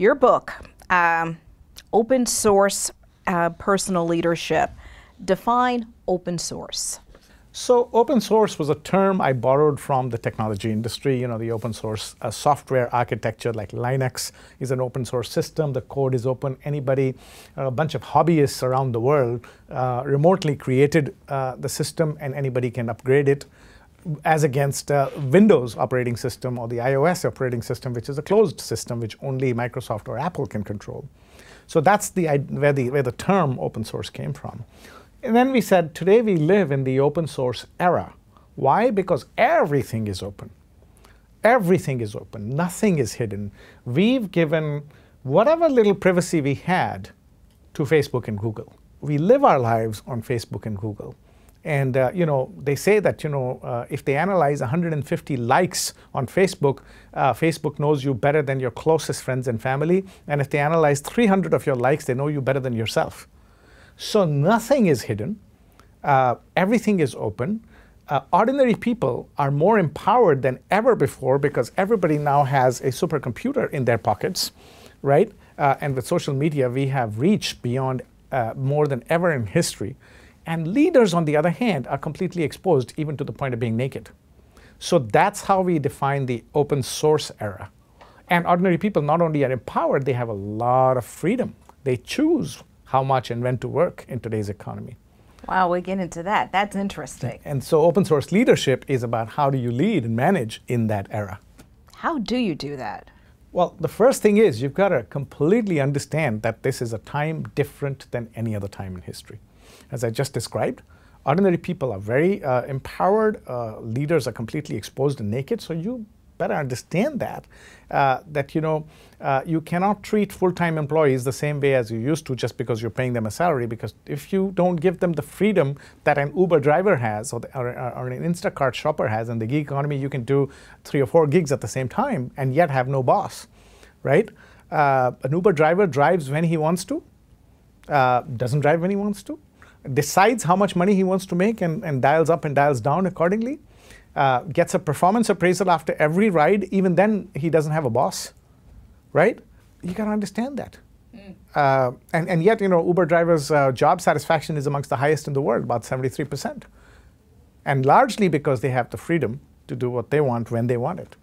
your book, Open Source Personal Leadership. Define open source. So open source was a term I borrowed from the technology industry. You know, the open source software architecture, like Linux, is an open source system. The code is open. Anybody, a bunch of hobbyists around the world remotely created the system, and anybody can upgrade it, as against Windows operating system or the iOS operating system, which is a closed system, which only Microsoft or Apple can control. So that's where the term open source came from. And then we said, today we live in the open source era. Why? Because everything is open. Everything is open. Nothing is hidden. We've given whatever little privacy we had to Facebook and Google. We live our lives on Facebook and Google. And you know, they say that, you know, if they analyze 150 likes on Facebook, Facebook knows you better than your closest friends and family. And if they analyze 300 of your likes, they know you better than yourself. So nothing is hidden, everything is open. Ordinary people are more empowered than ever before because everybody now has a supercomputer in their pockets, right? And with social media, we have reached beyond more than ever in history. And leaders, on the other hand, are completely exposed, even to the point of being naked. So that's how we define the open source era. And ordinary people not only are empowered, they have a lot of freedom. They choose how much and when to work in today's economy. Wow, we get into that. That's interesting. And so open source leadership is about how do you lead and manage in that era. How do you do that? Well, the first thing is you've got to completely understand that this is a time different than any other time in history. As I just described, ordinary people are very empowered. Leaders are completely exposed and naked. So you better understand that, you know, you cannot treat full-time employees the same way as you used to just because you're paying them a salary, because if you don't give them the freedom that an Uber driver has or an Instacart shopper has in the gig economy, you can do 3 or 4 gigs at the same time and yet have no boss, right? An Uber driver drives when he wants to, doesn't drive when he wants to, decides how much money he wants to make and dials up and dials down accordingly. Gets a performance appraisal after every ride. Even then, he doesn't have a boss, right? You gotta understand that. Mm. And yet, you know, Uber drivers' job satisfaction is amongst the highest in the world, about 73%. And largely because they have the freedom to do what they want when they want it.